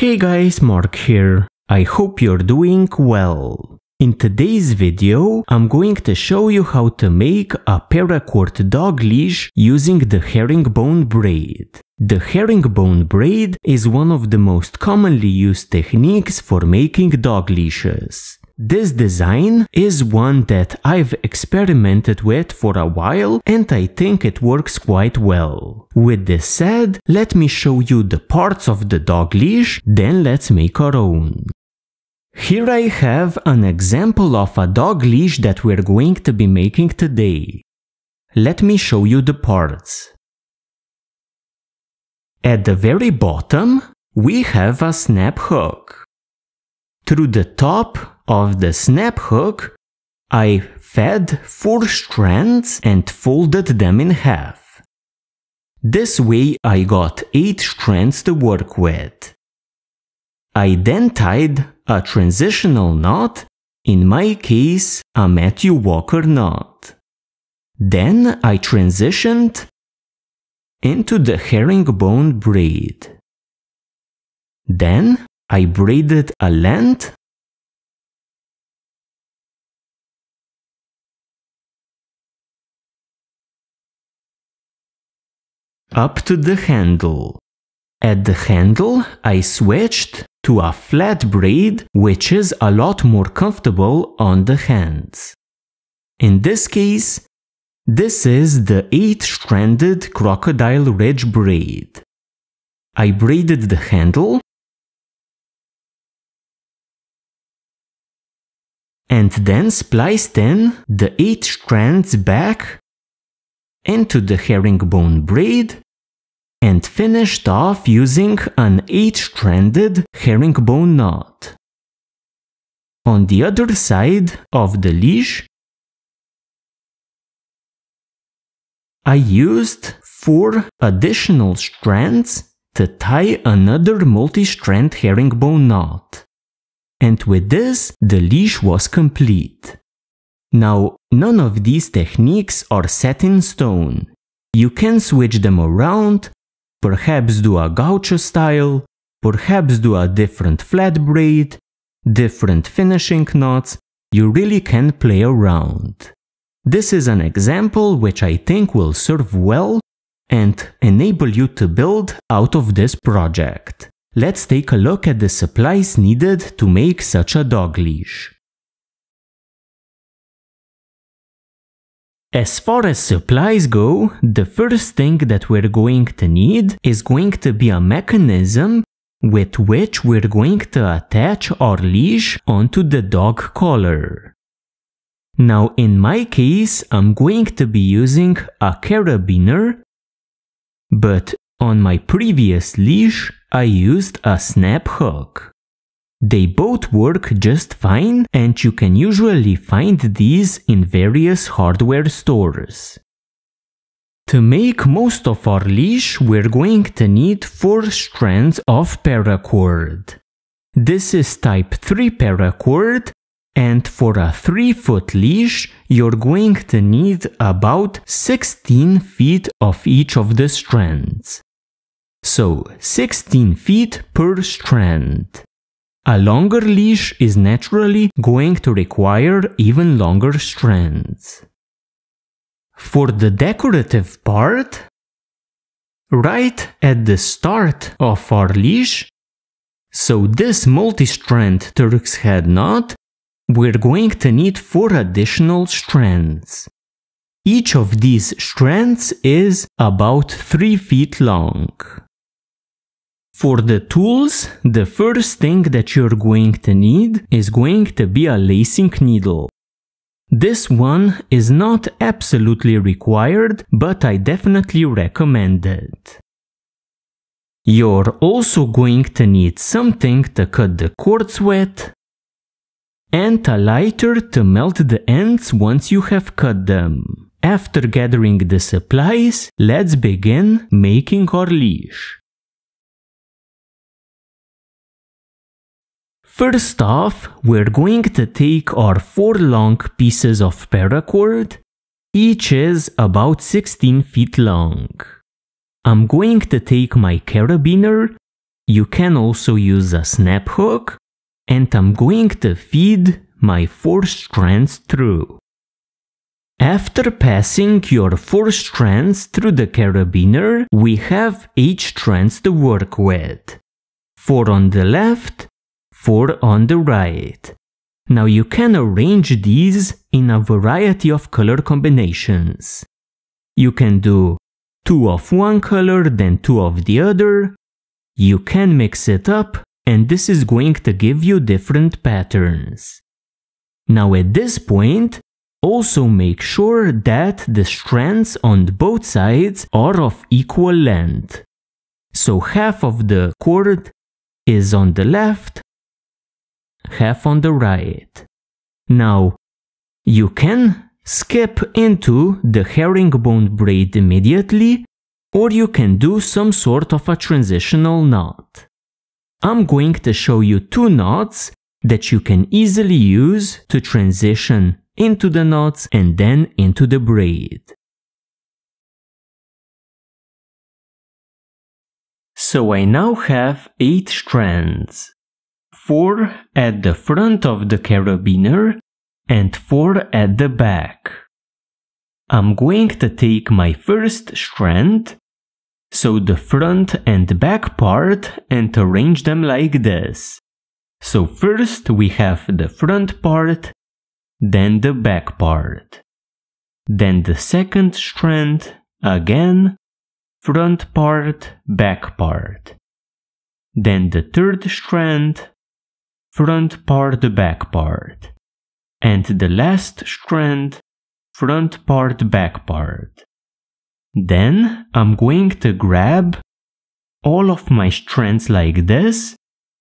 Hey guys, Mark here. I hope you're doing well. In today's video, I'm going to show you how to make a paracord dog leash using the herringbone braid. The herringbone braid is one of the most commonly used techniques for making dog leashes. This design is one that I've experimented with for a while and I think it works quite well. With this said, let me show you the parts of the dog leash, then let's make our own. Here I have an example of a dog leash that we're going to be making today. Let me show you the parts. At the very bottom, we have a snap hook. Through the top of the snap hook, I fed 4 strands and folded them in half. This way I got 8 strands to work with. I then tied a transitional knot, in my case a Matthew Walker knot. Then I transitioned into the herringbone braid. Then I braided a length up to the handle. At the handle, I switched to a flat braid, which is a lot more comfortable on the hands. In this case, this is the 8-stranded Crocodile Ridge braid. I braided the handle and then spliced in the 8 strands back into the herringbone braid and finished off using an 8-stranded herringbone knot. On the other side of the leash, I used 4 additional strands to tie another multi-strand herringbone knot. And with this, the leash was complete. Now, none of these techniques are set in stone. You can switch them around, perhaps do a gaucho style, perhaps do a different flat braid, different finishing knots. You really can play around. This is an example which I think will serve well and enable you to build out of this project. Let's take a look at the supplies needed to make such a dog leash. As far as supplies go, the first thing that we're going to need is going to be a mechanism with which we're going to attach our leash onto the dog collar. Now in my case, I'm going to be using a carabiner, but on my previous leash, I used a snap hook. They both work just fine and you can usually find these in various hardware stores. To make most of our leash, we're going to need 4 strands of paracord. This is type 3 paracord and for a 3-foot leash, you're going to need about 16 feet of each of the strands. So 16 feet per strand. A longer leash is naturally going to require even longer strands. For the decorative part, right at the start of our leash, so this multi-strand Turk's head knot, we're going to need 4 additional strands. Each of these strands is about 3 feet long. For the tools, the first thing that you're going to need is going to be a lacing needle. This one is not absolutely required, but I definitely recommend it. You're also going to need something to cut the cords with, and a lighter to melt the ends once you have cut them. After gathering the supplies, let's begin making our leash. First off, we're going to take our 4 long pieces of paracord, each is about 16 feet long. I'm going to take my carabiner, You can also use a snap hook, and I'm going to feed my 4 strands through. After passing your 4 strands through the carabiner, we have 8 strands to work with. 4 on the left, 4 on the right. Now you can arrange these in a variety of color combinations. You can do 2 of one color, then 2 of the other. You can mix it up, and this is going to give you different patterns. Now at this point, also make sure that the strands on both sides are of equal length. So half of the cord is on the left, half on the right. Now, you can skip into the herringbone braid immediately, or you can do some sort of a transitional knot. I'm going to show you 2 knots that you can easily use to transition into the knots and then into the braid. So I now have 8 strands. 4 at the front of the carabiner and 4 at the back. I'm going to take my first strand, so the front and back part, and arrange them like this. So first we have the front part, then the back part. Then the second strand, again, front part, back part. Then the third strand, front part, back part. And the last strand, front part, back part. Then I'm going to grab all of my strands like this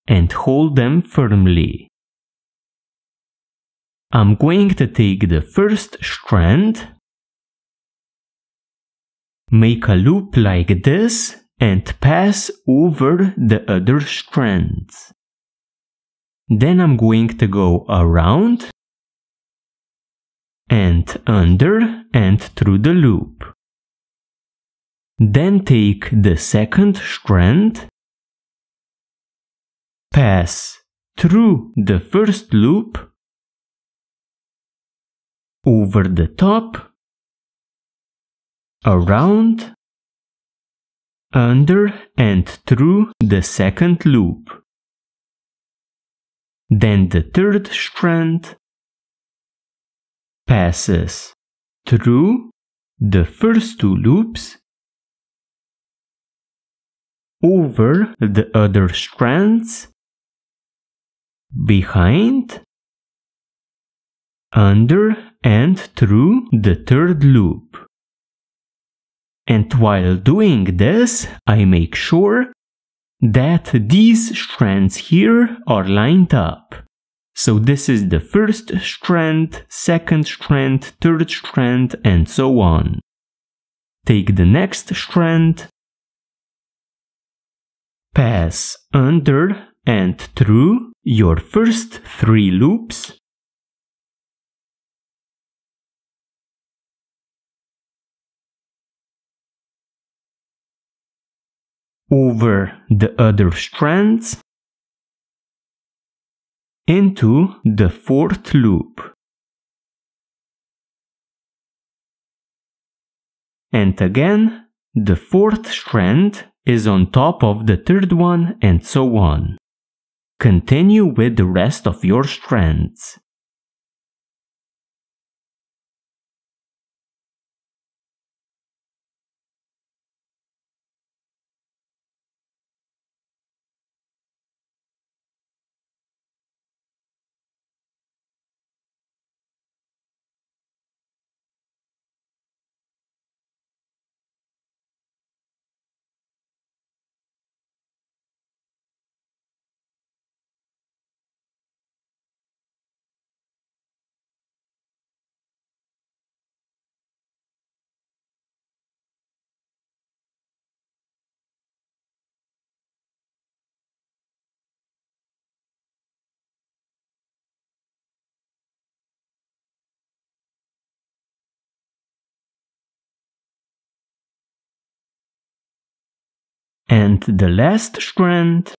and hold them firmly. I'm going to take the first strand, make a loop like this, and pass over the other strands. Then I'm going to go around and under and through the loop. Then take the second strand, pass through the first loop, over the top, around, under and through the second loop. Then the third strand passes through the first 2 loops, over the other strands, behind, under and through the third loop. And while doing this, I make sure that these strands here are lined up. So this is the first strand, second strand, third strand, and so on. Take the next strand, pass under and through your first 3 loops, over the other strands, into the 4th loop. And again, the 4th strand is on top of the 3rd one, and so on. Continue with the rest of your strands. and the last strand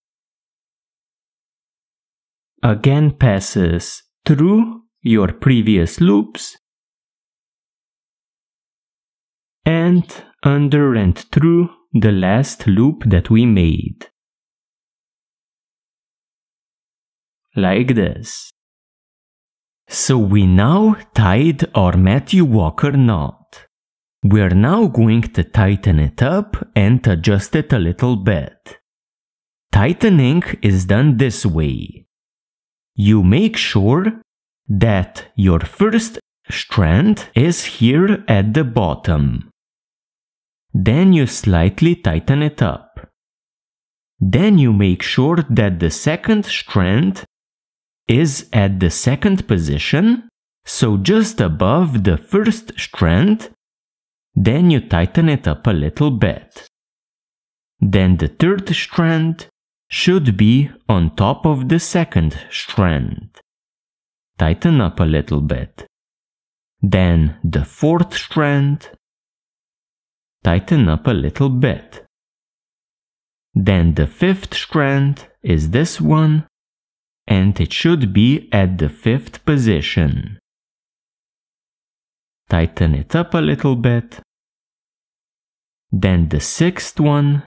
again passes through your previous loops and under and through the last loop that we made. Like this. So we now tied our Matthew Walker knot. We're now going to tighten it up and adjust it a little bit. Tightening is done this way. You make sure that your first strand is here at the bottom. Then you slightly tighten it up. Then you make sure that the second strand is at the second position, so just above the first strand. Then you tighten it up a little bit. Then the third strand should be on top of the second strand. Tighten up a little bit. Then the fourth strand. Tighten up a little bit. Then the fifth strand is this one, and it should be at the fifth position. Tighten it up a little bit. Then the sixth one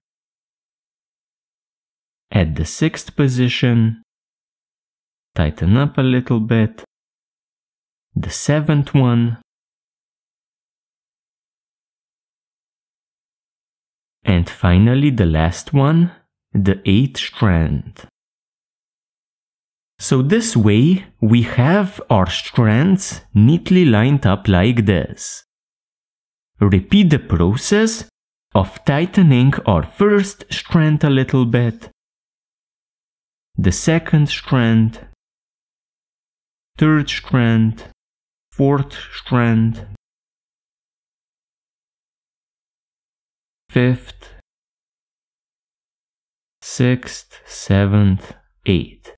at the sixth position. Tighten up a little bit. The seventh one. And finally the last one, the eighth strand. So this way we have our strands neatly lined up like this. Repeat the process of tightening our first strand a little bit, the second strand, third strand, fourth strand, fifth, sixth, seventh, eighth.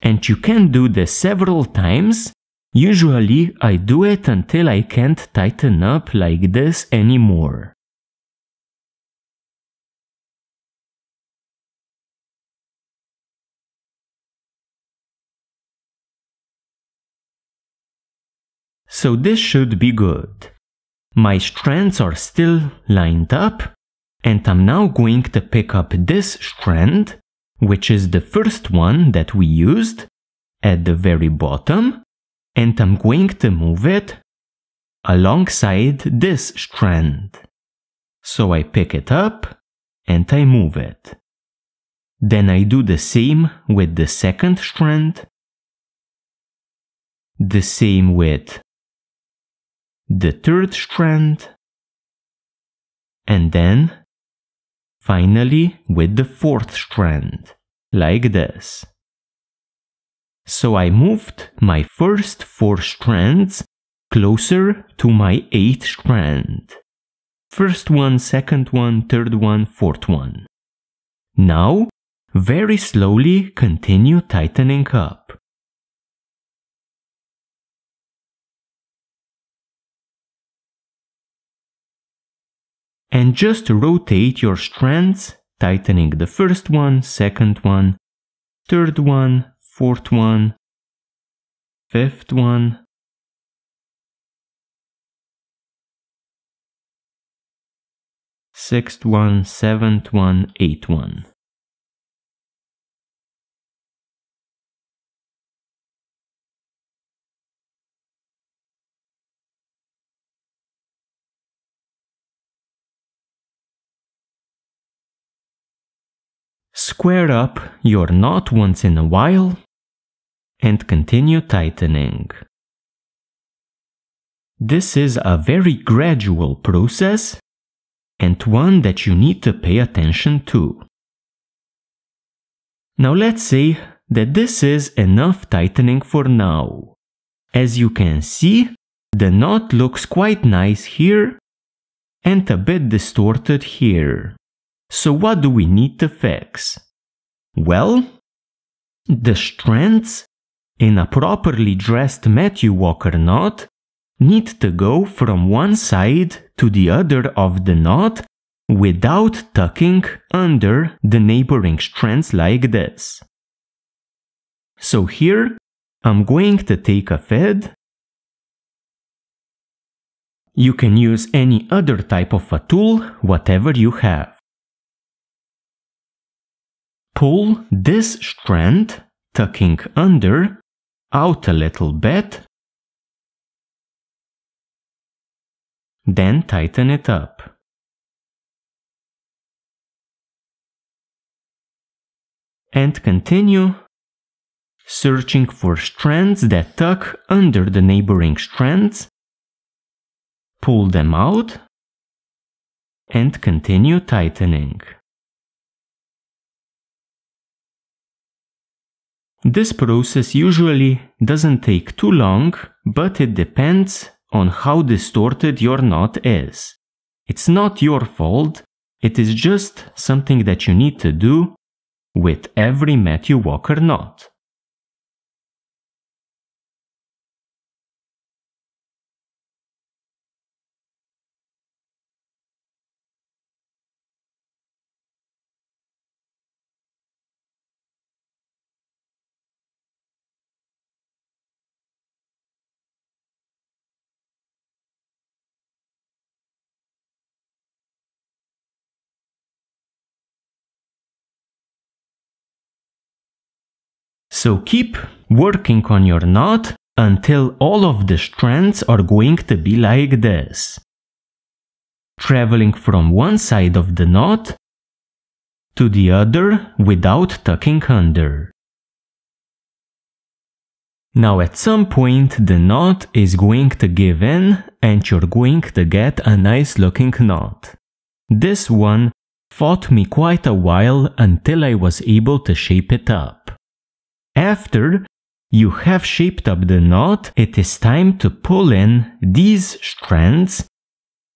And you can do this several times. Usually I do it until I can't tighten up like this anymore. So this should be good. My strands are still lined up, and I'm now going to pick up this strand, which is the first one that we used, at the very bottom, and I'm going to move it alongside this strand. So I pick it up and I move it. Then I do the same with the second strand, the same with the third strand, and then finally with the fourth strand, like this. So I moved my first four strands closer to my eighth strand. First one, second one, third one, fourth one. Now, very slowly continue tightening up. And just rotate your strands, tightening the first one, second one, third one, fourth one, fifth one. Sixth one, seventh one, eighth one. Square up your knot once in a while and continue tightening. This is a very gradual process and one that you need to pay attention to. Now let's say that this is enough tightening for now. As you can see, the knot looks quite nice here and a bit distorted here. So what do we need to fix? Well, the strands in a properly dressed Matthew Walker knot need to go from one side to the other of the knot without tucking under the neighboring strands like this. So here, I'm going to take a thread. You can use any other type of a tool, whatever you have. Pull this strand, tucking under, out a little bit, then tighten it up. And continue searching for strands that tuck under the neighboring strands, pull them out, and continue tightening. This process usually doesn't take too long, but it depends on how distorted your knot is. It's not your fault, it is just something that you need to do with every Matthew Walker knot. So keep working on your knot until all of the strands are going to be like this, traveling from one side of the knot to the other without tucking under. Now at some point the knot is going to give in and you're going to get a nice looking knot. This one fought me quite a while until I was able to shape it up. After you have shaped up the knot, it is time to pull in these strands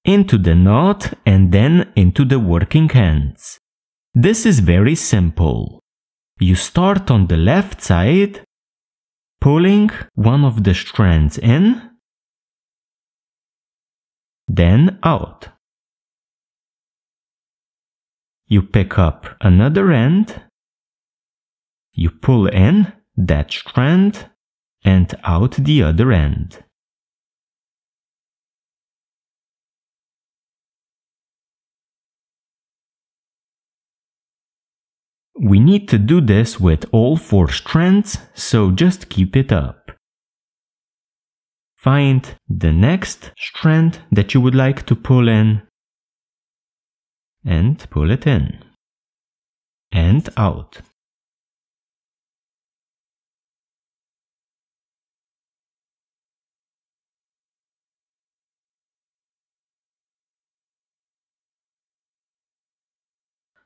into the knot and then into the working ends. This is very simple. You start on the left side, pulling one of the strands in, then out. You pick up another end. You pull in that strand and out the other end. We need to do this with all four strands, so just keep it up. Find the next strand that you would like to pull in and pull it in and out.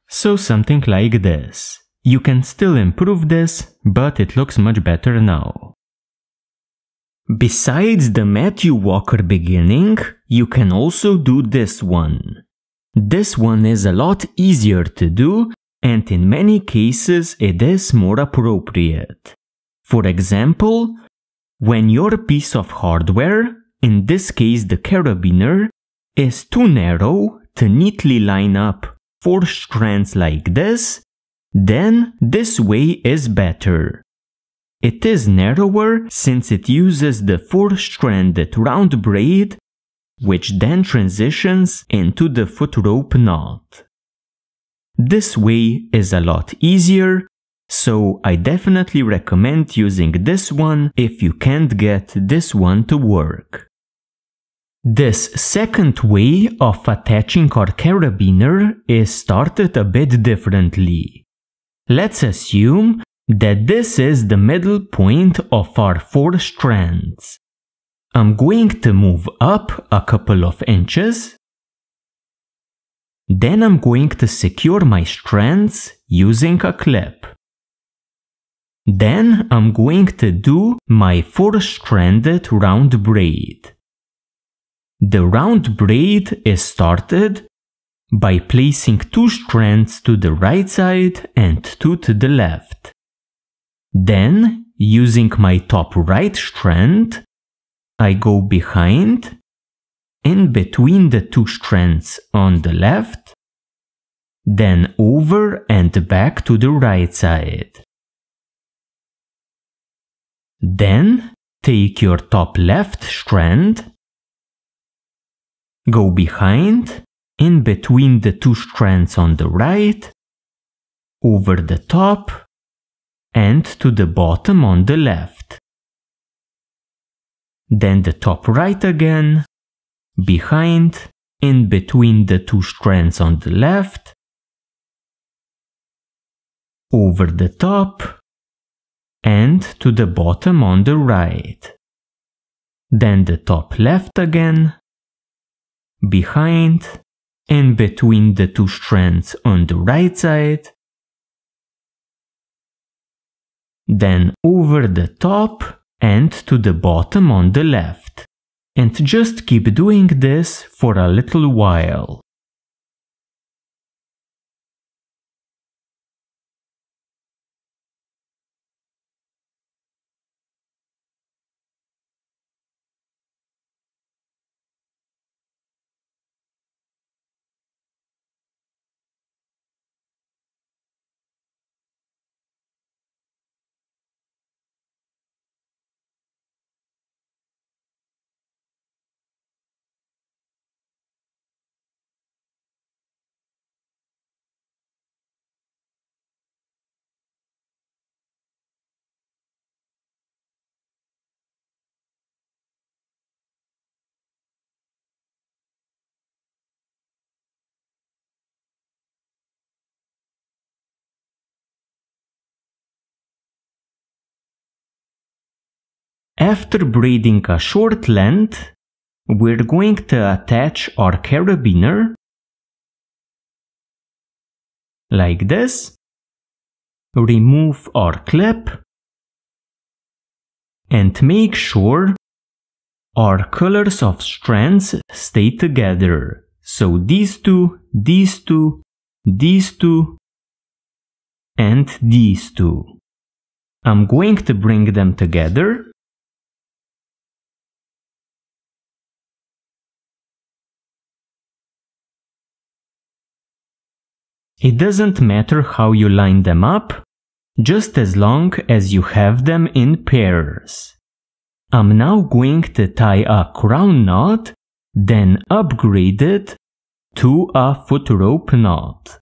So something like this. You can still improve this, but it looks much better now. Besides the Matthew Walker beginning, you can also do this one. This one is a lot easier to do, and in many cases it is more appropriate. For example, when your piece of hardware, in this case the carabiner, is too narrow to neatly line up four strands like this, then this way is better. It is narrower since it uses the four-stranded round braid, which then transitions into the foot rope knot. This way is a lot easier, so I definitely recommend using this one if you can't get this one to work. This second way of attaching our carabiner is started a bit differently. Let's assume that this is the middle point of our four strands. I'm going to move up a couple of inches. Then I'm going to secure my strands using a clip. Then I'm going to do my four-stranded round braid. The round braid is started by placing two strands to the right side and two to the left. Then, using my top right strand, I go behind, in between the two strands on the left, then over and back to the right side. Then take your top left strand, go behind, in between the two strands on the right, over the top, and to the bottom on the left. Then the top right again, behind, in between the two strands on the left, over the top, and to the bottom on the right. Then the top left again, behind, in between the two strands on the right side, then over the top and to the bottom on the left. And just keep doing this for a little while. After braiding a short length, we're going to attach our carabiner, like this, remove our clip, and make sure our colors of strands stay together. So these two, and these two. I'm going to bring them together. It doesn't matter how you line them up, just as long as you have them in pairs. I'm now going to tie a crown knot, then upgrade it to a foot rope knot.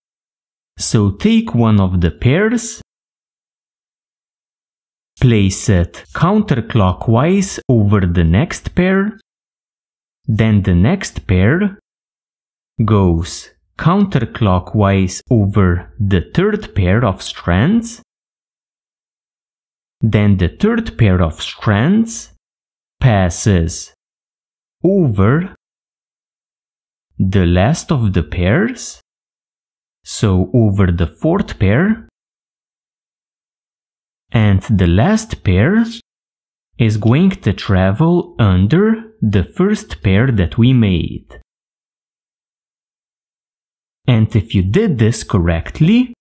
So take one of the pairs, place it counterclockwise over the next pair, then the next pair goes counterclockwise over the third pair of strands, then the third pair of strands passes over the last of the pairs, so over the fourth pair, and the last pair is going to travel under the first pair that we made. And if you did this correctly,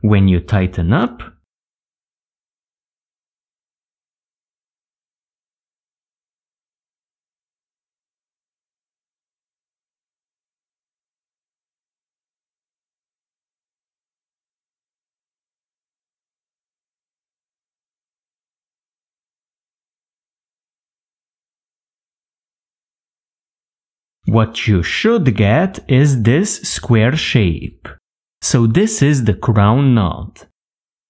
when you tighten up, what you should get is this square shape. So this is the crown knot.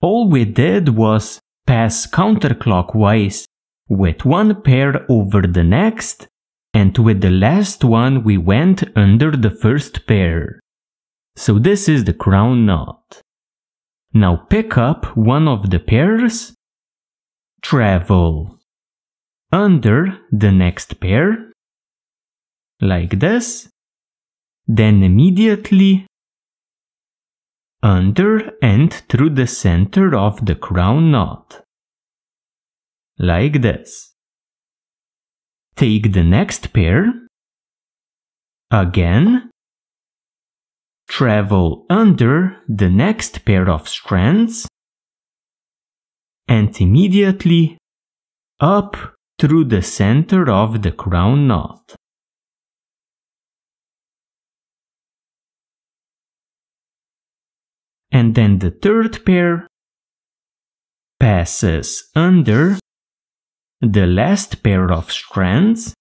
All we did was pass counterclockwise with one pair over the next, and with the last one we went under the first pair. So this is the crown knot. Now pick up one of the pairs, travel under the next pair, like this, then immediately under and through the center of the crown knot, like this. Take the next pair, again, travel under the next pair of strands, and immediately up through the center of the crown knot. and then the third pair passes under the last pair of strands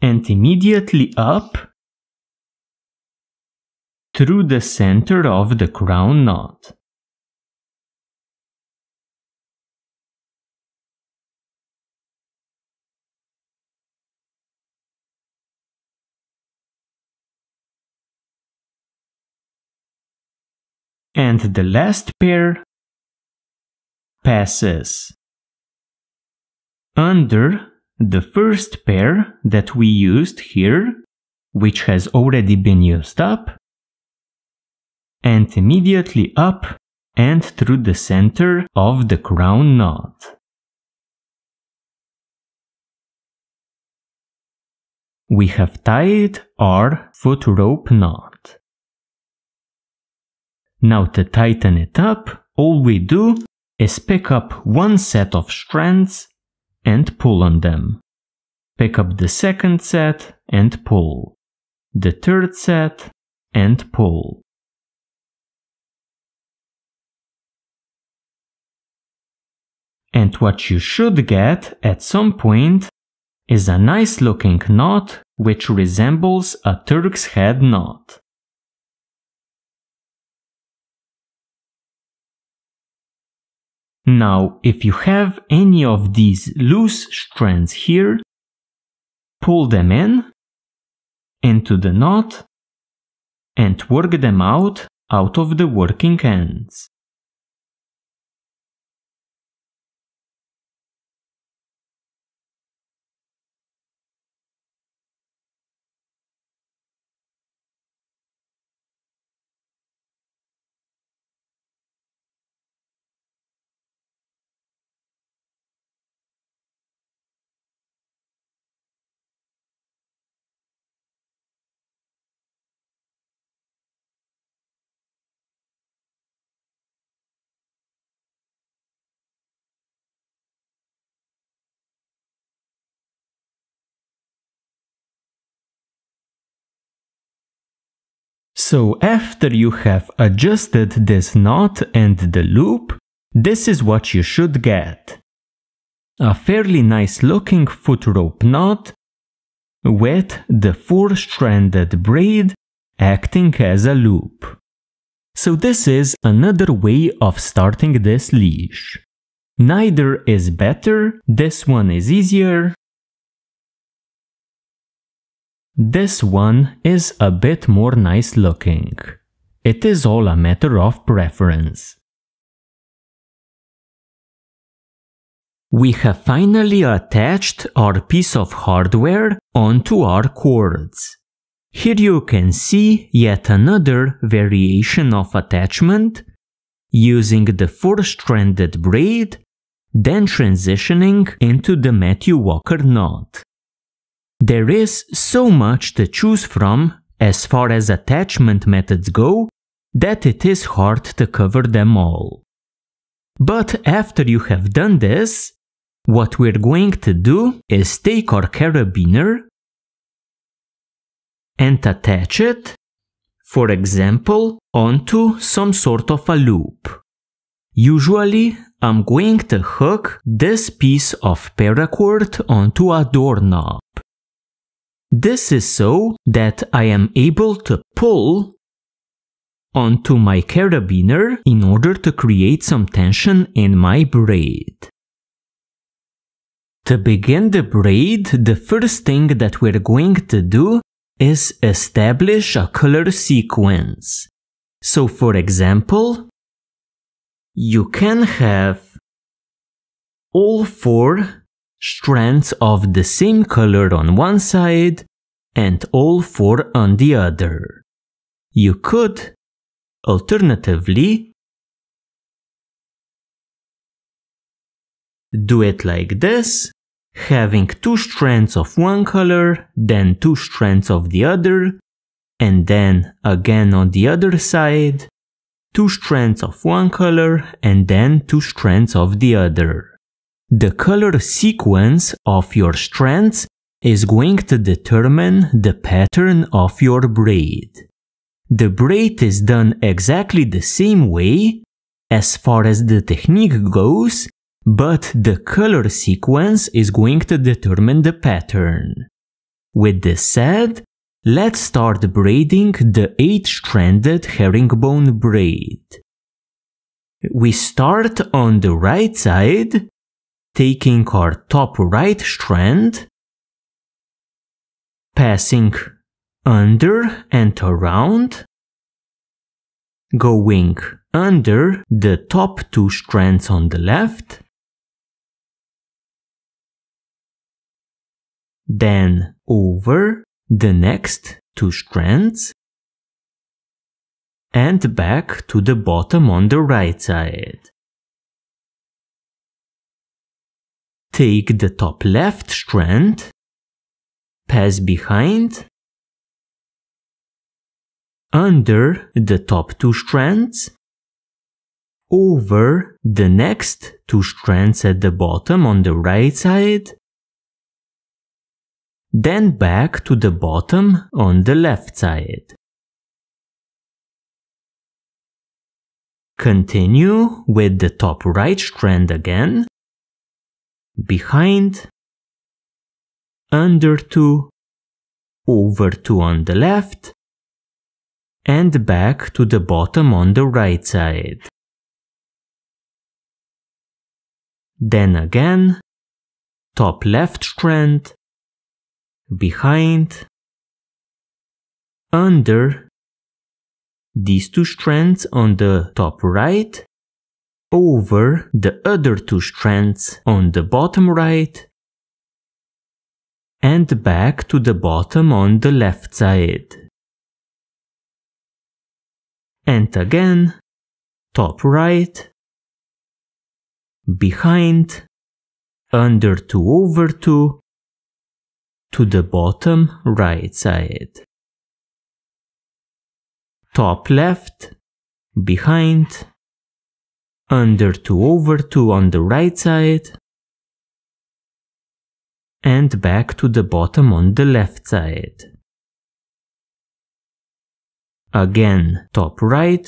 and immediately up through the center of the crown knot. And the last pair passes under the first pair that we used here, which has already been used up, and immediately up and through the center of the crown knot. We have tied our foot rope knot. Now to tighten it up, all we do is pick up one set of strands and pull on them. Pick up the second set and pull. The third set and pull. And what you should get at some point is a nice looking knot which resembles a Turk's head knot. Now, if you have any of these loose strands here, pull them in, into the knot, and work them out of the working ends. So after you have adjusted this knot and the loop, this is what you should get. A fairly nice looking foot rope knot with the four-stranded braid acting as a loop. So this is another way of starting this leash. Neither is better, this one is easier. This one is a bit more nice looking. It is all a matter of preference. We have finally attached our piece of hardware onto our cords. Here you can see yet another variation of attachment, using the four-stranded braid, then transitioning into the Matthew Walker knot. There is so much to choose from, as far as attachment methods go, that it is hard to cover them all. But after you have done this, what we're going to do is take our carabiner and attach it, for example, onto some sort of a loop. Usually, I'm going to hook this piece of paracord onto a doorknob. This is so that I am able to pull onto my carabiner in order to create some tension in my braid. To begin the braid, the first thing that we're going to do is establish a color sequence. So for example, you can have all four strands of the same color on one side and all four on the other. You could, alternatively, do it like this, having two strands of one color, then two strands of the other, and then again on the other side, two strands of one color, and then two strands of the other. The color sequence of your strands is going to determine the pattern of your braid. The braid is done exactly the same way as far as the technique goes, but the color sequence is going to determine the pattern. With this said, let's start braiding the 8-stranded herringbone braid. We start on the right side, taking our top right strand, passing under and around, going under the top 2 strands on the left, then over the next 2 strands, and back to the bottom on the right side. Take the top left strand, pass behind, under the top 2 strands, over the next 2 strands at the bottom on the right side, then back to the bottom on the left side. Continue with the top right strand again, behind, under 2, over 2 on the left, and back to the bottom on the right side. Then again, top left strand, behind, under, these 2 strands on the top right, over the other 2 strands on the bottom right, and back to the bottom on the left side. And again, top right, behind, under 2 over 2, to the bottom right side. Top left, behind, under 2 over 2 on the right side, and back to the bottom on the left side. Again, top right,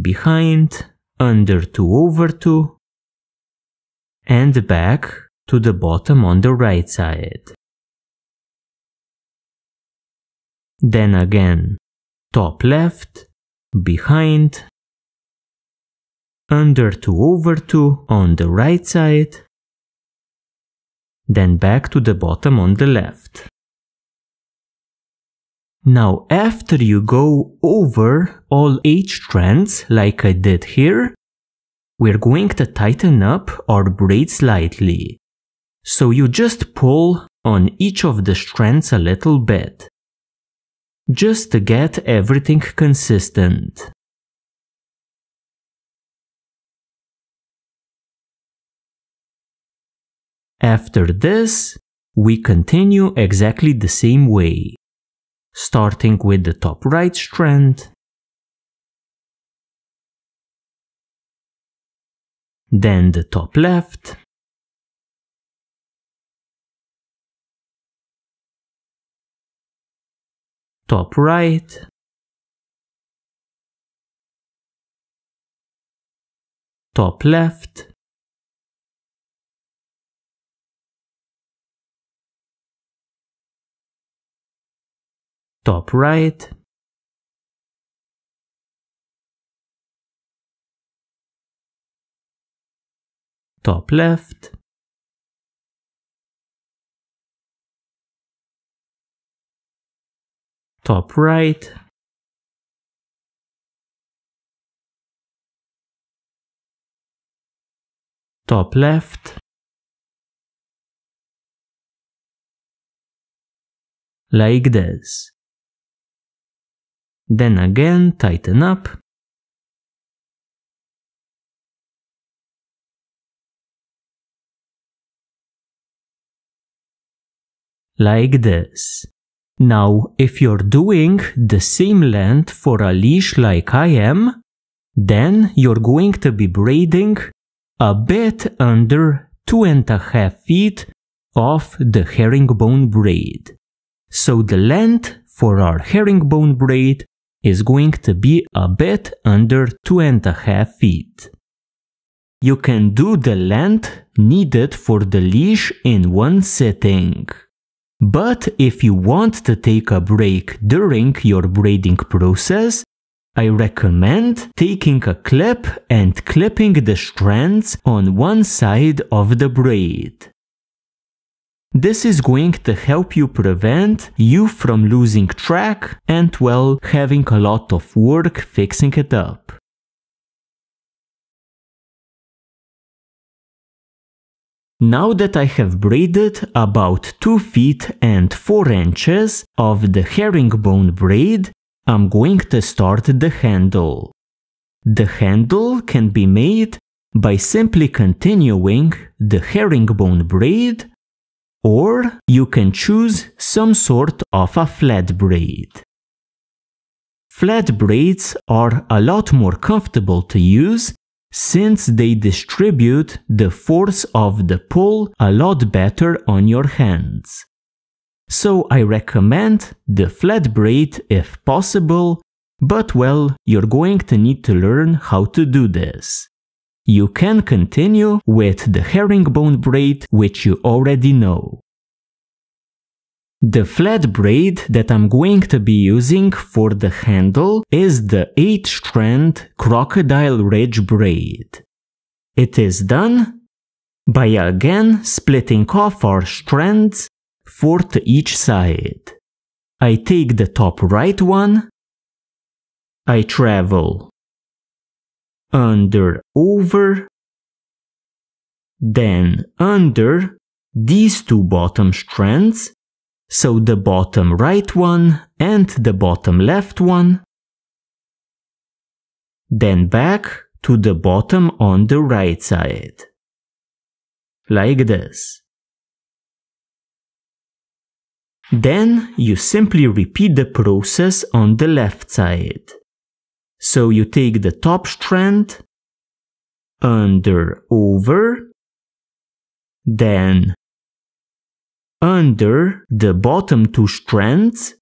behind, under 2 over 2, and back to the bottom on the right side. Then again, top left, behind, under 2 over 2 on the right side, then back to the bottom on the left. Now, after you go over all 8 strands like I did here, we're going to tighten up our braid slightly. So you just pull on each of the strands a little bit, just to get everything consistent. After this, we continue exactly the same way, starting with the top right strand, then the top left, top right, top left, top right, top left, top right, top left, like this. Then again, tighten up. Like this. Now, if you're doing the same length for a leash like I am, then you're going to be braiding a bit under 2.5 feet of the herringbone braid. So the length for our herringbone braid is going to be a bit under 2.5 feet. You can do the length needed for the leash in one sitting. But if you want to take a break during your braiding process, I recommend taking a clip and clipping the strands on one side of the braid. This is going to help you prevent you from losing track and, well, having a lot of work fixing it up. Now that I have braided about 2 feet and 4 inches of the herringbone braid, I'm going to start the handle. The handle can be made by simply continuing the herringbone braid, or you can choose some sort of a flat braid. Flat braids are a lot more comfortable to use since they distribute the force of the pull a lot better on your hands. So I recommend the flat braid if possible, but well, you're going to need to learn how to do this. You can continue with the herringbone braid, which you already know. The flat braid that I'm going to be using for the handle is the 8-strand Crocodile Ridge braid. It is done by again splitting off our strands, 4 to each side. I take the top right one, I travel under, over, then under these two bottom strands, so the bottom right one and the bottom left one, then back to the bottom on the right side, like this. Then you simply repeat the process on the left side. So you take the top strand, under, over, then under the bottom two strands,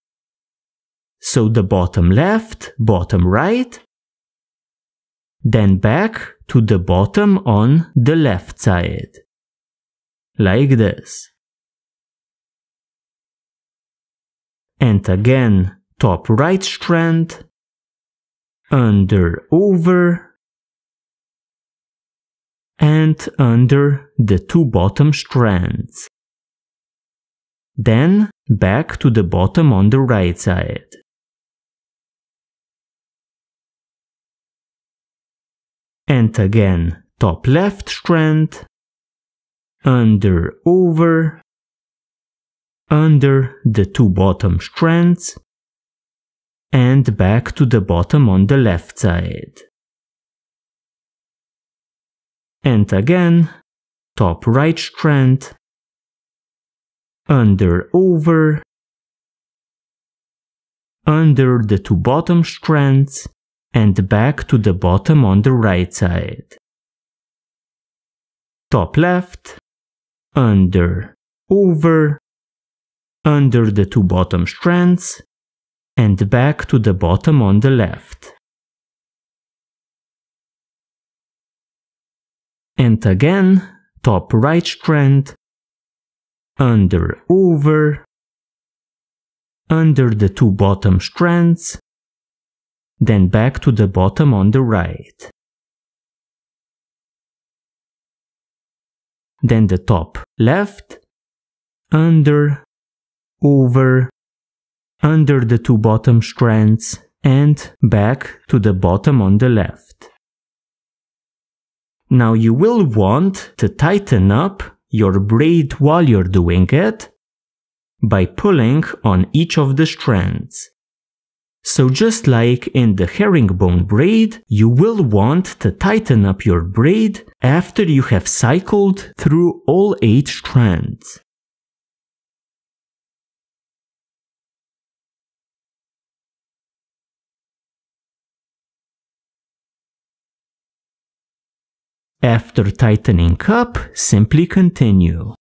so the bottom left, bottom right, then back to the bottom on the left side, like this. And again, top right strand, under, over, and under the two bottom strands. Then back to the bottom on the right side. And again, top left strand, under, over, under the two bottom strands, and back to the bottom on the left side. And again, top right strand, under, over, under the two bottom strands, and back to the bottom on the right side. Top left, under, over, under the two bottom strands, and back to the bottom on the left. And again, top right strand, under, over, under the two bottom strands, then back to the bottom on the right. Then the top left, under, over, under the two bottom strands, and back to the bottom on the left. Now you will want to tighten up your braid while you're doing it by pulling on each of the strands. So just like in the herringbone braid, you will want to tighten up your braid after you have cycled through all 8 strands. After tightening up, simply continue.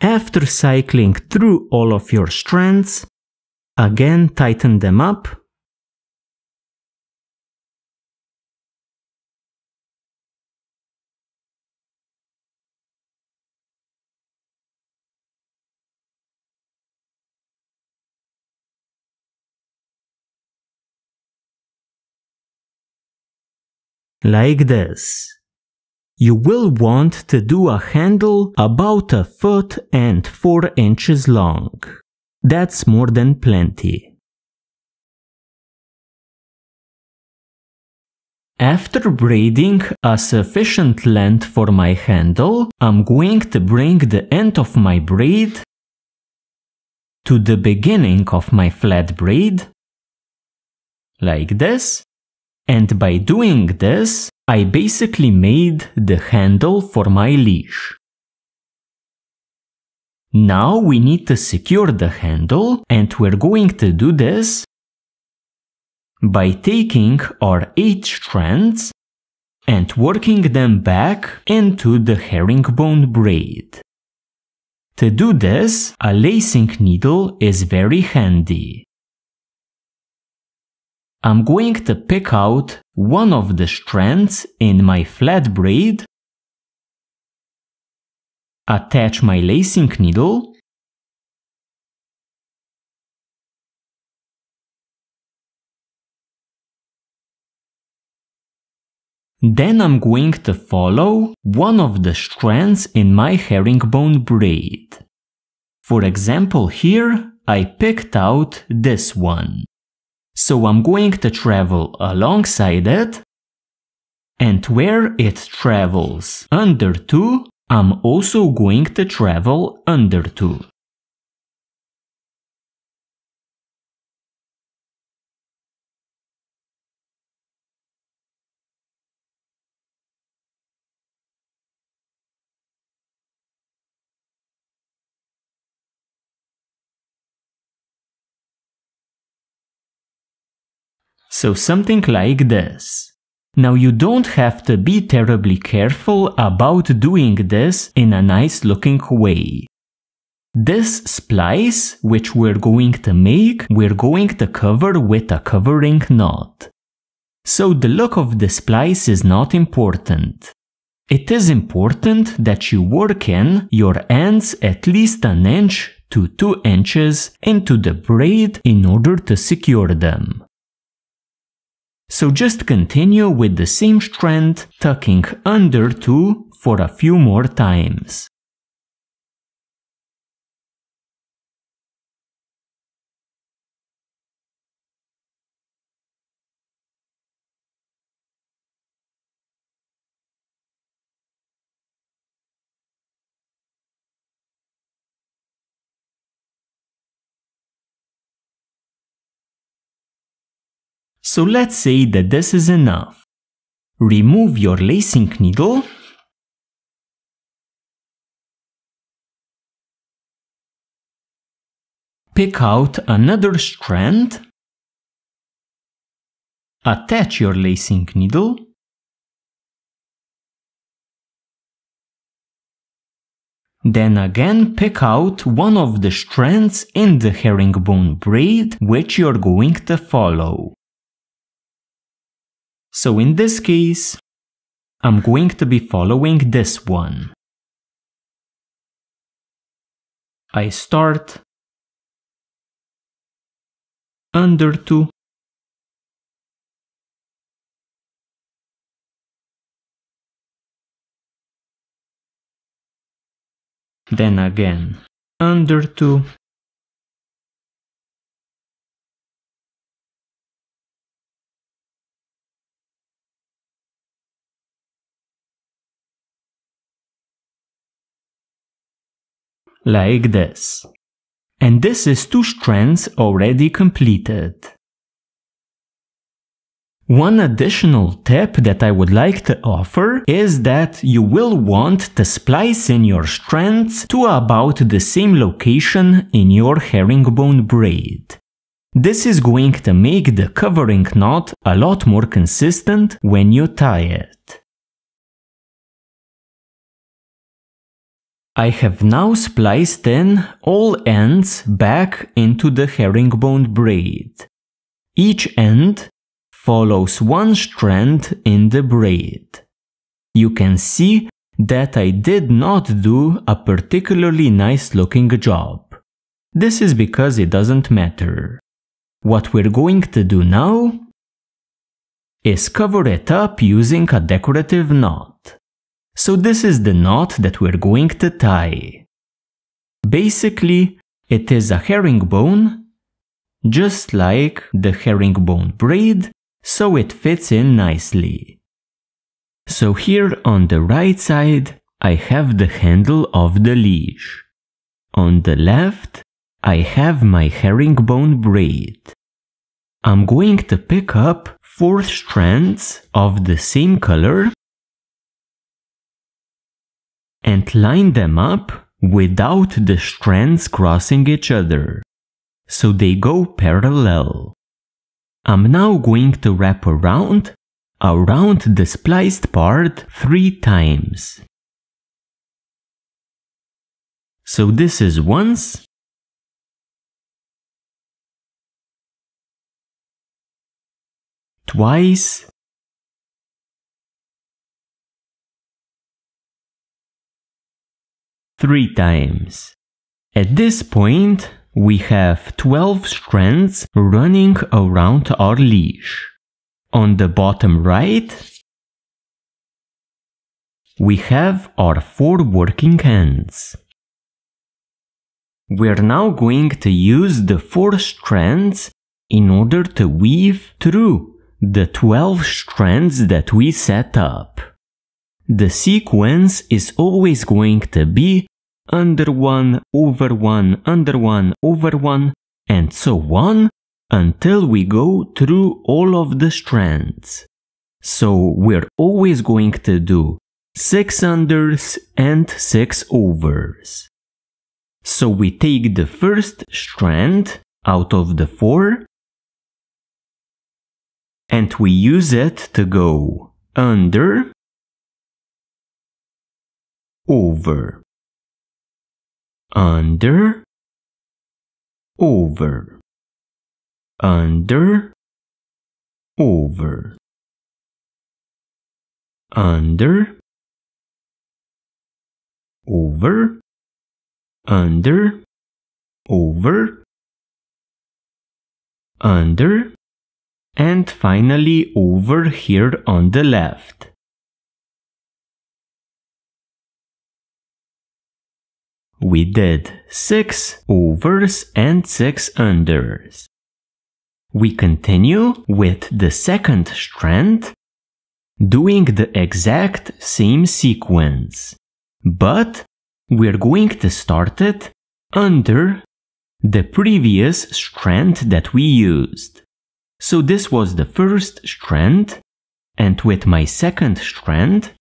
After cycling through all of your strands, again tighten them up. Like this. You will want to do a handle about 1 foot and 4 inches long. That's more than plenty. After braiding a sufficient length for my handle, I'm going to bring the end of my braid to the beginning of my flat braid, like this. And by doing this, I basically made the handle for my leash. Now we need to secure the handle, and we're going to do this by taking our 8 strands and working them back into the herringbone braid. To do this, a lacing needle is very handy. I'm going to pick out one of the strands in my flat braid, attach my lacing needle, then I'm going to follow one of the strands in my herringbone braid. For example, here I picked out this one. So I'm going to travel alongside it, and where it travels under 2, I'm also going to travel under 2. So something like this. Now you don't have to be terribly careful about doing this in a nice looking way. This splice, which we're going to make, we're going to cover with a covering knot. So the look of the splice is not important. It is important that you work in your ends at least 1 inch to 2 inches into the braid in order to secure them. So just continue with the same strand, tucking under 2 for a few more times. So let's say that this is enough. Remove your lacing needle. Pick out another strand. Attach your lacing needle. Then again pick out one of the strands in the herringbone braid which you're going to follow. So in this case, I'm going to be following this one. I start under 2, then again under 2. Like this. And this is 2 strands already completed. One additional tip that I would like to offer is that you will want to splice in your strands to about the same location in your herringbone braid. This is going to make the covering knot a lot more consistent when you tie it. I have now spliced in all ends back into the herringbone braid. Each end follows one strand in the braid. You can see that I did not do a particularly nice looking job. This is because it doesn't matter. What we're going to do now is cover it up using a decorative knot. So this is the knot that we're going to tie. Basically, it is a herringbone, just like the herringbone braid, so it fits in nicely. So here on the right side, I have the handle of the leash. On the left, I have my herringbone braid. I'm going to pick up 4 strands of the same color and line them up without the strands crossing each other, so they go parallel. I'm now going to wrap around the spliced part 3 times. So this is once, twice, three times. At this point, we have 12 strands running around our leash. On the bottom right, we have our 4 working ends. We're now going to use the 4 strands in order to weave through the 12 strands that we set up. The sequence is always going to be under 1, over 1, under 1, over 1, and so on, until we go through all of the strands. So we're always going to do 6 unders and 6 overs. So we take the first strand out of the 4, and we use it to go under, over, under, over, under, over, under, over, under, over, under, and finally over here on the left. We did 6 overs and 6 unders. We continue with the second strand, doing the exact same sequence, but we're going to start it under the previous strand that we used. So this was the first strand, and with my second strand,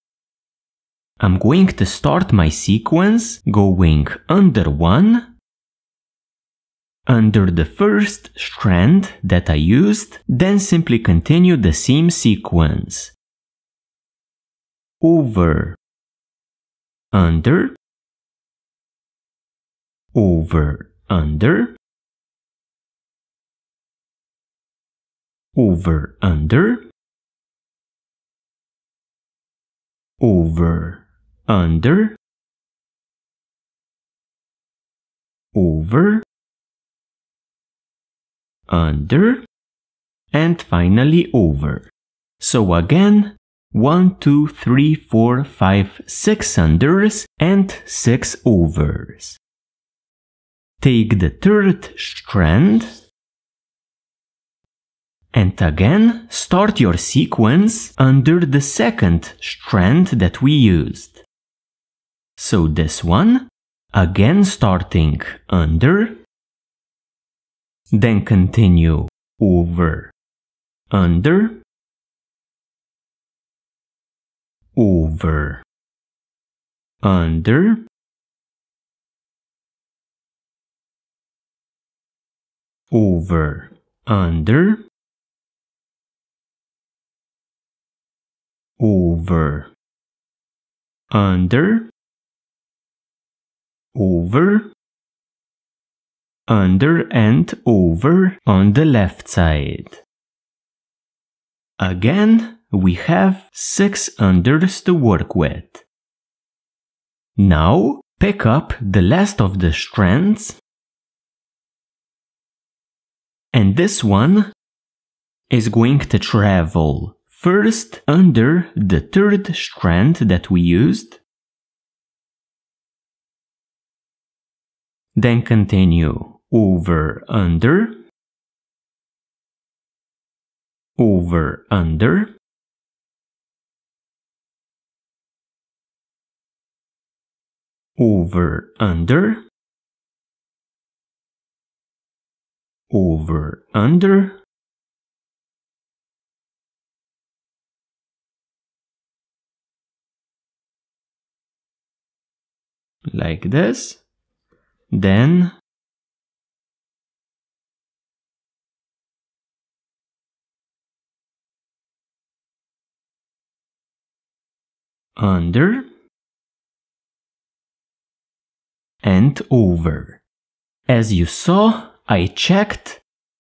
I'm going to start my sequence going under 1, under the first strand that I used, then simply continue the same sequence. Over, under, over, under, over, under, over, under, over, under, and finally over. So again, 1, 2, 3, 4, 5, 6 unders and 6 overs. Take the third strand, and again, start your sequence under the second strand that we used. So this one, again starting under, then continue over, under, over, under, over, under, over, under, over, under and over on the left side. Again, we have 6 unders to work with. Now, pick up the last of the strands, and this one is going to travel first under the third strand that we used, then continue over, under, over, under, over, under, over, under, like this, then under and over. As you saw, I checked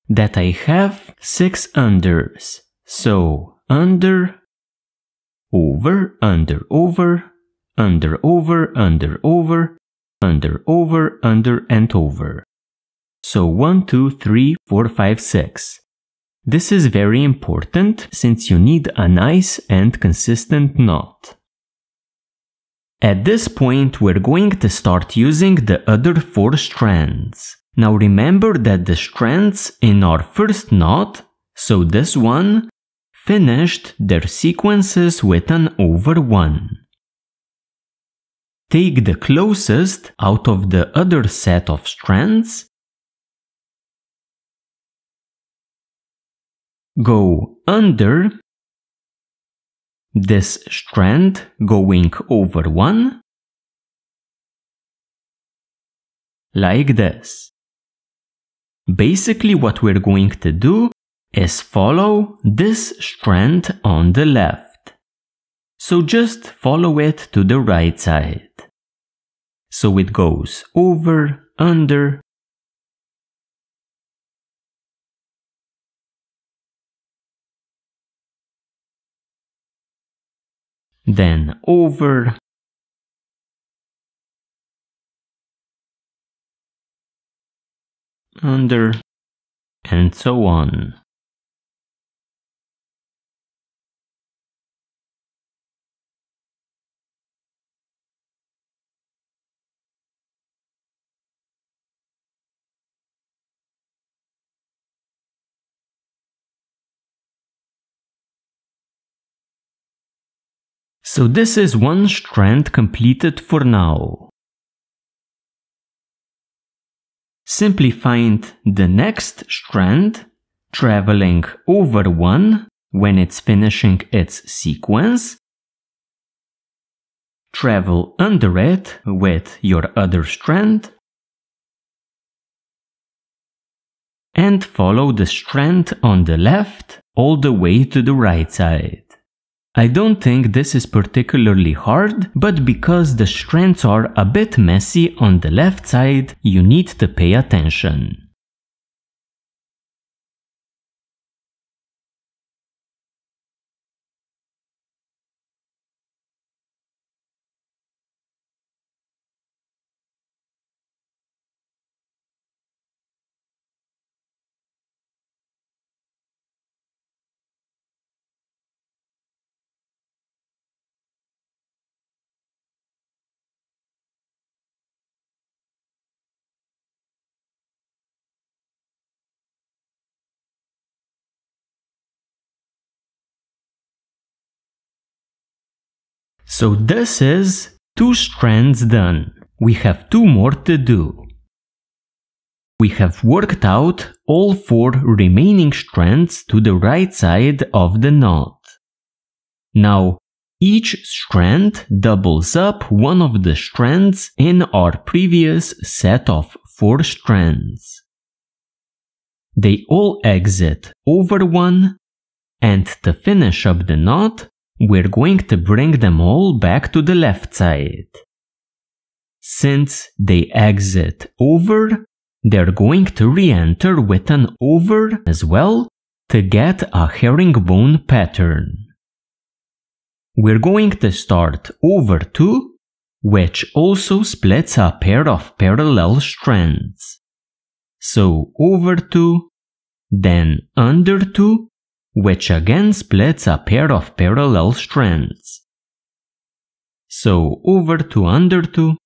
that I have 6 unders, so under, over, under, over, under, over, under, over, under, over, under, and over. So 1, 2, 3, 4, 5, 6. This is very important since you need a nice and consistent knot. At this point, we're going to start using the other 4 strands. Now remember that the strands in our first knot, so this one, finished their sequences with an over 1. Take the closest out of the other set of strands, go under this strand going over 1, like this. Basically what we're going to do is follow this strand on the left. So just follow it to the right side. So it goes over, under, then over, under, and so on. So this is one strand completed for now. Simply find the next strand, traveling over 1 when it's finishing its sequence. Travel under it with your other strand. And follow the strand on the left all the way to the right side. I don't think this is particularly hard, but because the strands are a bit messy on the left side, you need to pay attention. So this is 2 strands done. We have 2 more to do. We have worked out all 4 remaining strands to the right side of the knot. Now, each strand doubles up one of the strands in our previous set of 4 strands. They all exit over 1, and to finish up the knot, we're going to bring them all back to the left side. Since they exit over, they're going to re-enter with an over as well to get a herringbone pattern. We're going to start over 2, which also splits a pair of parallel strands. So over 2, then under 2, which again splits a pair of parallel strands. So over 2, under 2.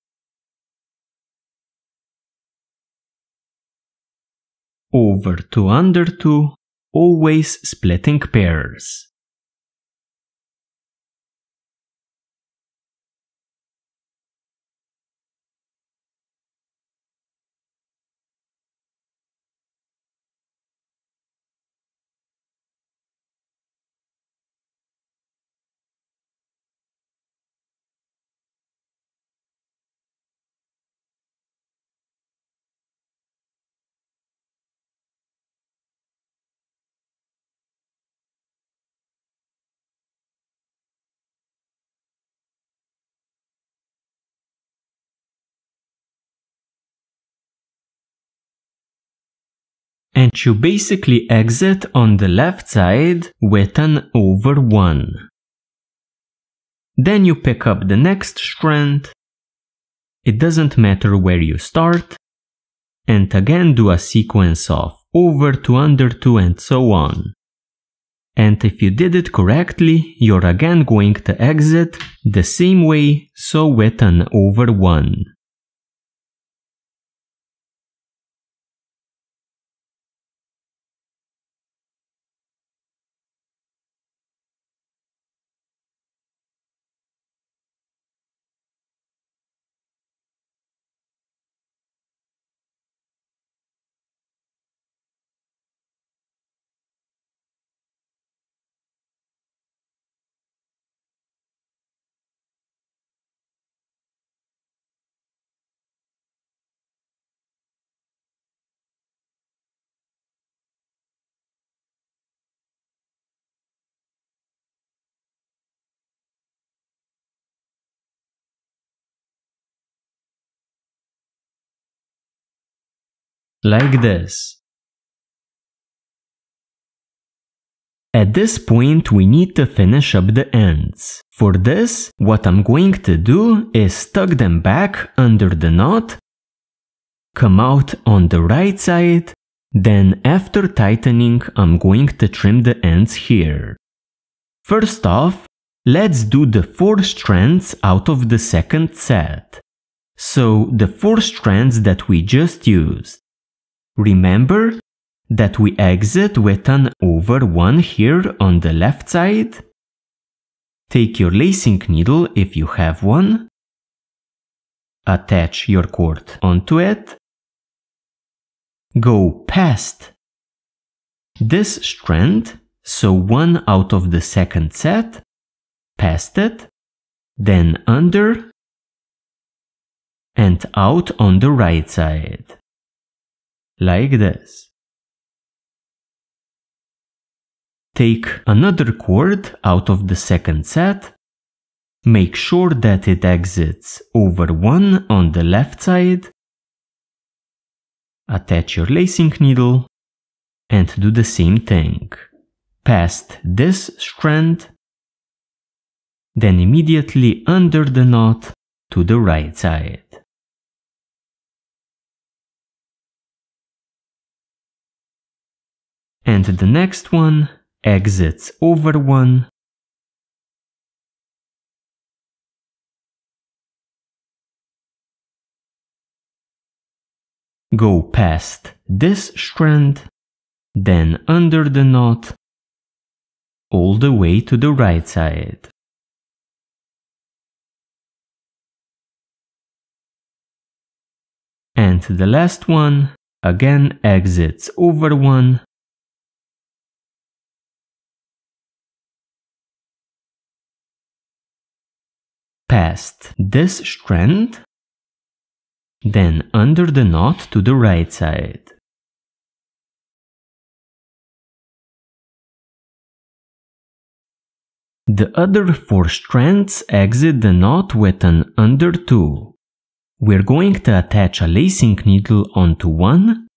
Over 2, under 2, always splitting pairs. And you basically exit on the left side with an over 1. Then you pick up the next strand. It doesn't matter where you start. And again do a sequence of over 2, under 2 and so on. And if you did it correctly, you're again going to exit the same way, so with an over 1. Like this. At this point we need to finish up the ends. For this, what I'm going to do is tuck them back under the knot, come out on the right side, then after tightening I'm going to trim the ends here. First off, let's do the 4 strands out of the second set. So the 4 strands that we just used. Remember that we exit with an over 1 here on the left side. Take your lacing needle if you have one. Attach your cord onto it. Go past this strand, so 1 out of the second set, past it, then under and out on the right side. Like this. Take another chord out of the second set. Make sure that it exits over 1 on the left side. Attach your lacing needle and do the same thing. Past this strand, then immediately under the knot to the right side. And the next one exits over 1. Go past this strand, then under the knot, all the way to the right side. And the last one again exits over 1. Past this strand, then under the knot to the right side. The other 4 strands exit the knot with an under 2, We're going to attach a lacing needle onto one,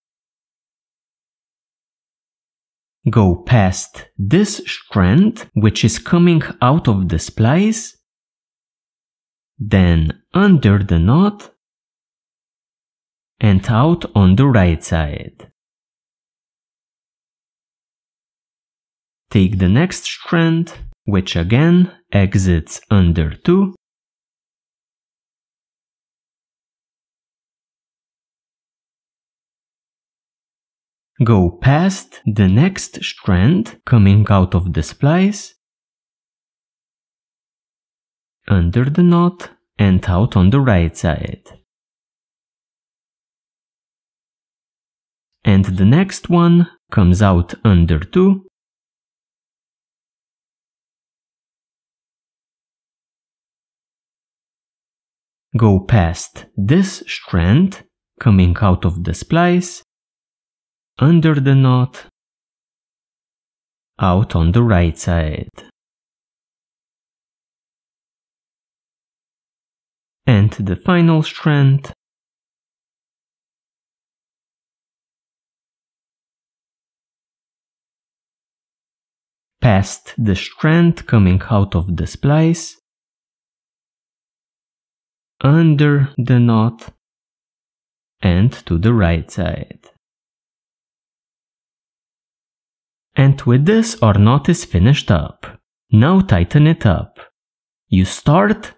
go past this strand, which is coming out of the splice, then under the knot, and out on the right side. Take the next strand, which again exits under two, go past the next strand coming out of the splice, under the knot, and out on the right side. And the next one comes out under two, go past this strand coming out of the splice, under the knot, out on the right side. And the final strand, past the strand coming out of the splice, under the knot, and to the right side. And with this, our knot is finished up. Now tighten it up. You start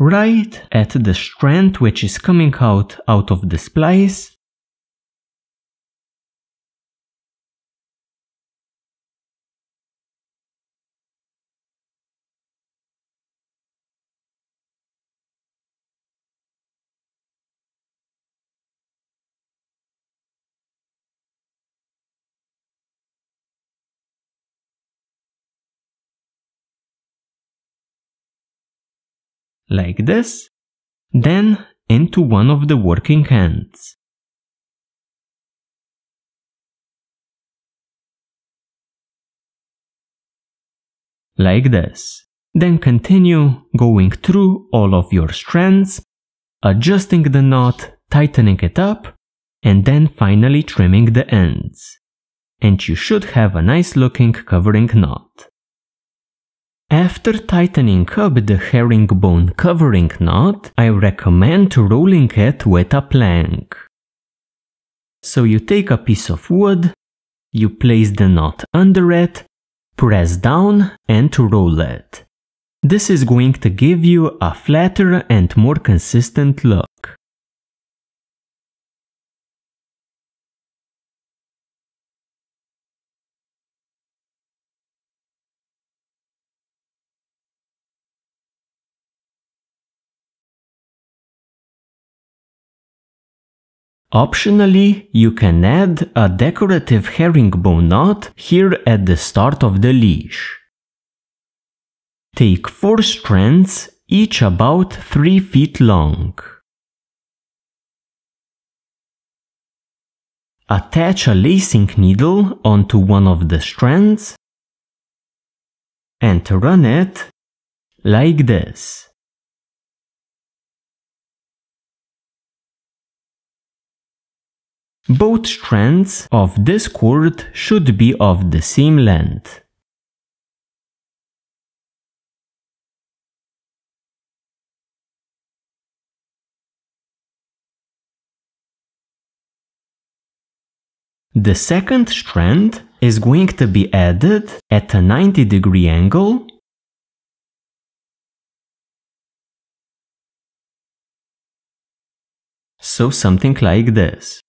right at the strand which is coming out of the splice, like this, then into one of the working hands. Like this. Then continue going through all of your strands, adjusting the knot, tightening it up, and then finally trimming the ends. And you should have a nice looking covering knot. After tightening up the herringbone covering knot, I recommend rolling it with a plank. So you take a piece of wood, you place the knot under it, press down and roll it. This is going to give you a flatter and more consistent look. Optionally, you can add a decorative herringbone knot here at the start of the leash. Take 4 strands, each about 3 feet long. Attach a lacing needle onto one of the strands and run it like this. Both strands of this cord should be of the same length. The second strand is going to be added at a 90-degree angle, so something like this.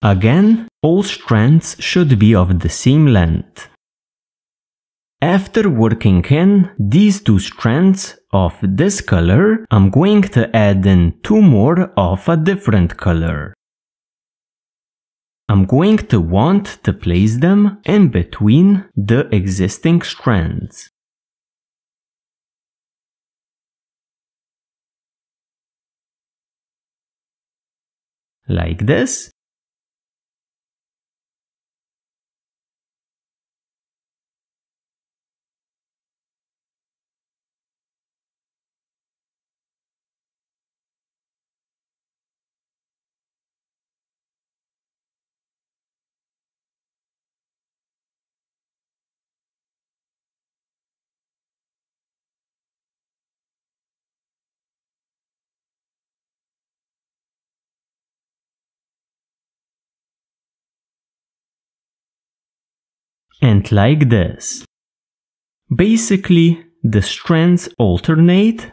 Again, all strands should be of the same length. After working in these 2 strands of this color, I'm going to add in 2 more of a different color. I'm going to want to place them in between the existing strands. Like this. and like this. Basically, the strands alternate,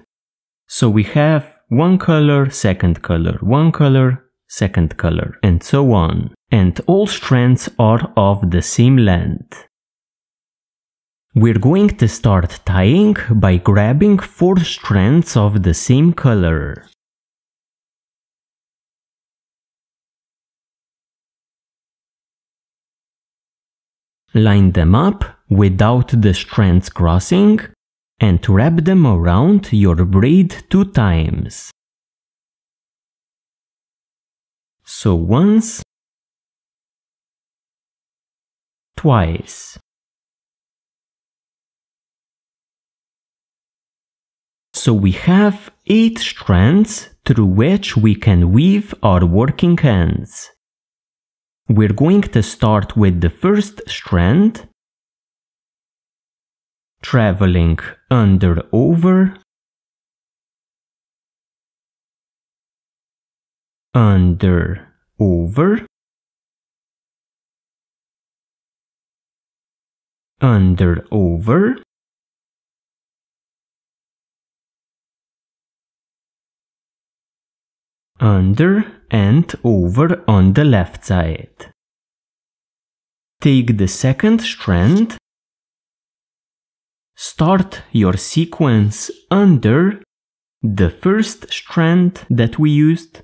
so we have one color, second color, one color, second color, and so on, and all strands are of the same length. We're going to start tying by grabbing four strands of the same color. Line them up without the strands crossing and wrap them around your braid 2 times. So once, twice. So we have 8 strands through which we can weave our working ends. We're going to start with the first strand, traveling under, over, under, over, under, over, under and over on the left side. Take the second strand, start your sequence under the first strand that we used,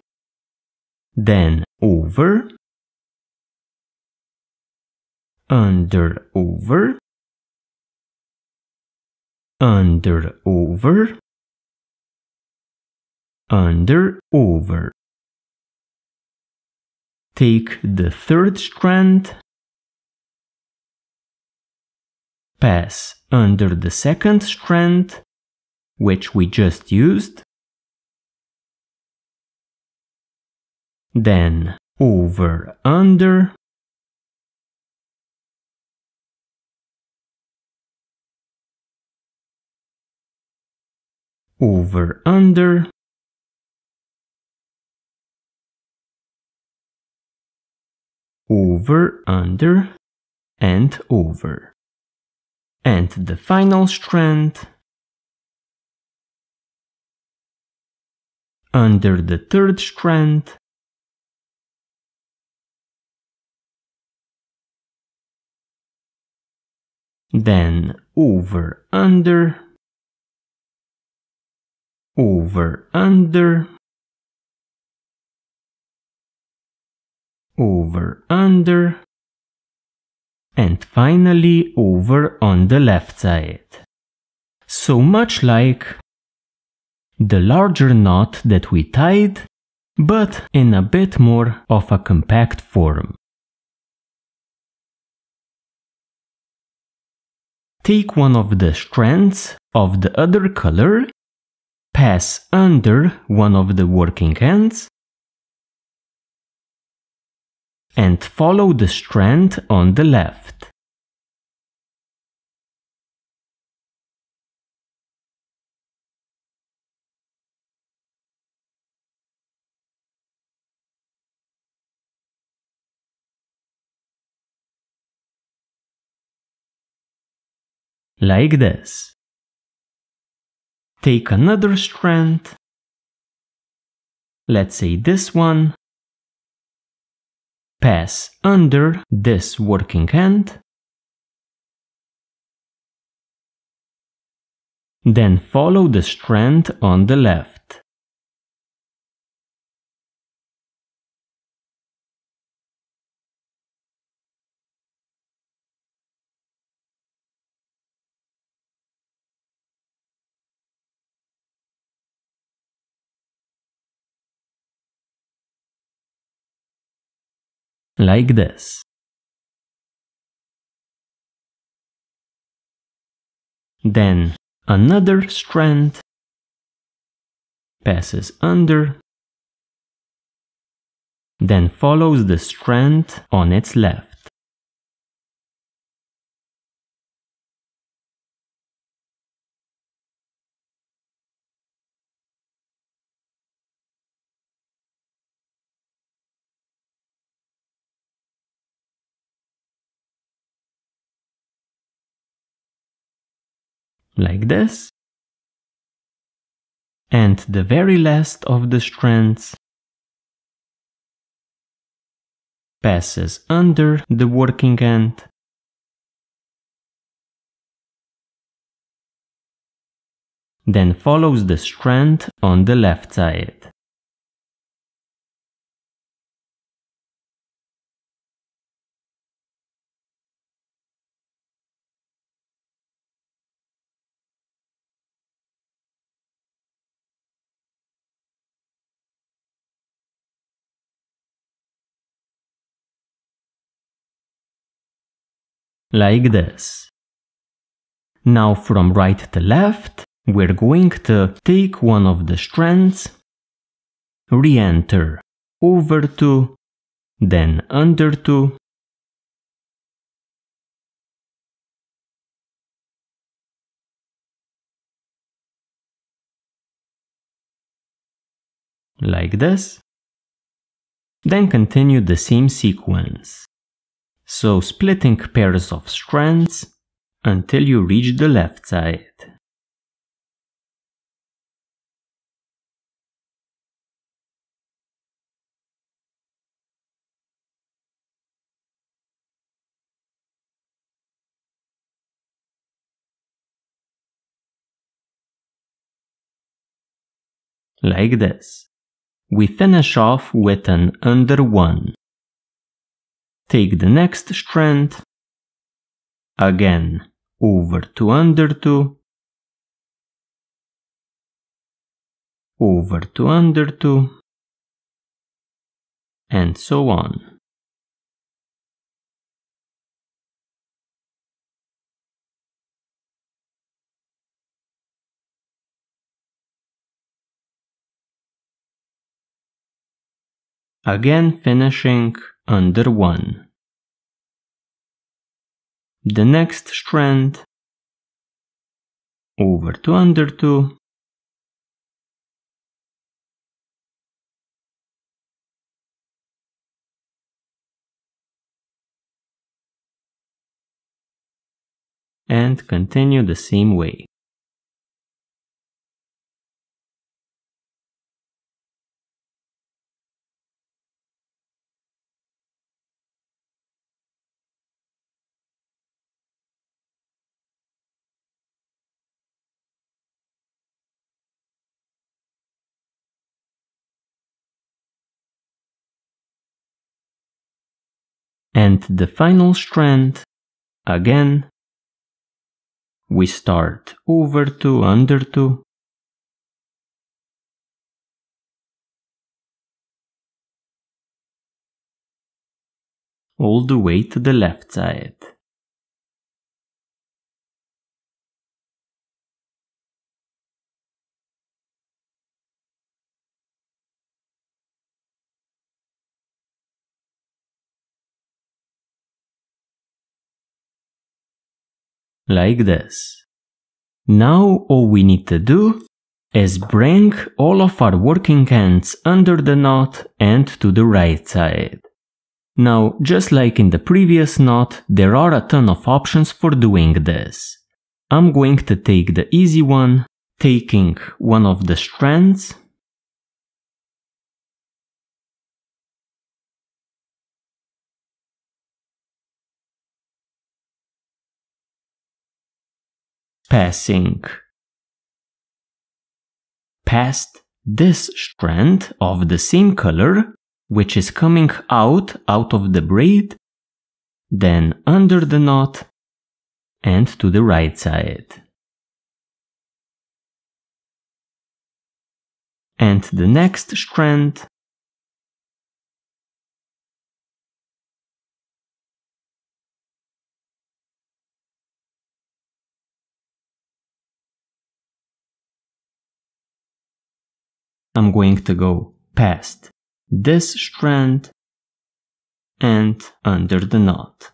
then over, under, over, under, over, under, over. Take the third strand, pass under the second strand, which we just used, then over, under, over, under, over, under, and over. And the final strand, under the third strand, then over, under, over, under, over, under, and finally over on the left side. So much like the larger knot that we tied, but in a bit more of a compact form. Take one of the strands of the other color, pass under one of the working ends, and follow the strand on the left. Like this. Take another strand, let's say this one, pass under this working end, then follow the strand on the left. Like this. Then another strand passes under, then follows the strand on its left. like this. And the very last of the strands passes under the working end then follows the strand on the left side. Like this. Now from right to left, we're going to take one of the strands, re-enter, over 2, then under 2, like this, then continue the same sequence. So splitting pairs of strands until you reach the left side. Like this. We finish off with an under 1. Take the next strand, again over 2 under 2, over 2 under 2, and so on. Again finishing under 1. The next strand over 2 under 2, and continue the same way. And the final strand, again, we start over 2, under 2, all the way to the left side. Like this. Now all we need to do is bring all of our working ends under the knot and to the right side. Now, just like in the previous knot, there are a ton of options for doing this. I'm going to take the easy one, taking one of the strands, passing past this strand of the same color, which is coming out of the braid, then under the knot and to the right side. And the next strand I'm going to go past this strand and under the knot.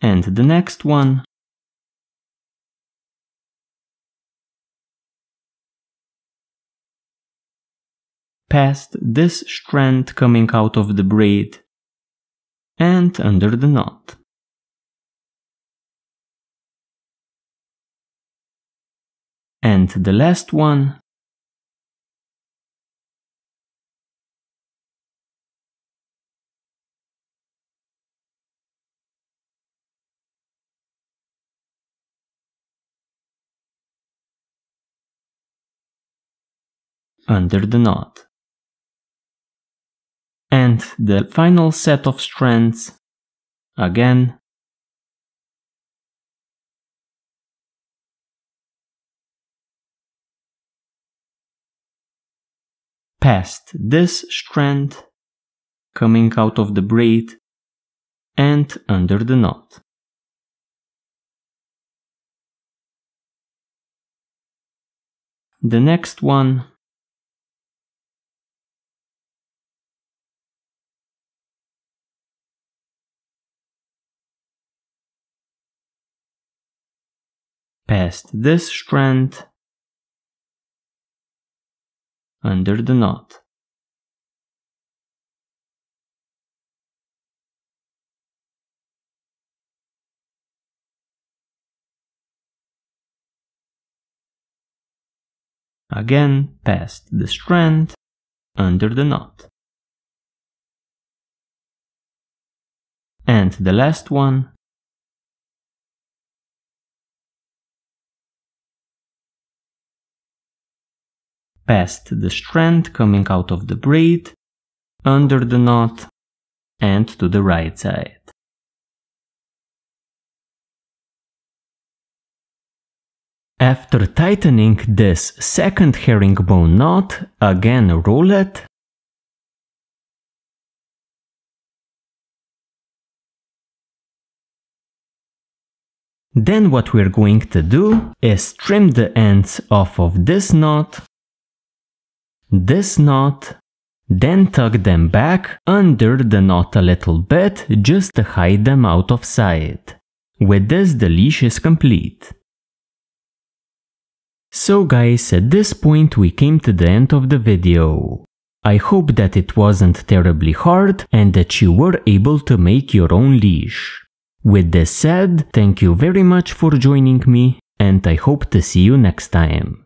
And the next one, past this strand coming out of the braid and under the knot. And the last one. Under the knot. And the final set of strands, again, past this strand, coming out of the braid, and under the knot. The next one. Past this strand, under the knot. Again, past the strand, under the knot. And the last one. Past the strand coming out of the braid, under the knot, and to the right side. After tightening this second herringbone knot, again roll it, then what we're going to do is trim the ends off of this knot, then tuck them back under the knot a little bit just to hide them out of sight. With this, the leash is complete. So guys, at this point we came to the end of the video. I hope that it wasn't terribly hard and that you were able to make your own leash. With this said, thank you very much for joining me, and I hope to see you next time.